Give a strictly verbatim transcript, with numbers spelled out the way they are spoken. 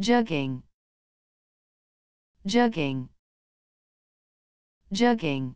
Jugging, jugging, jugging.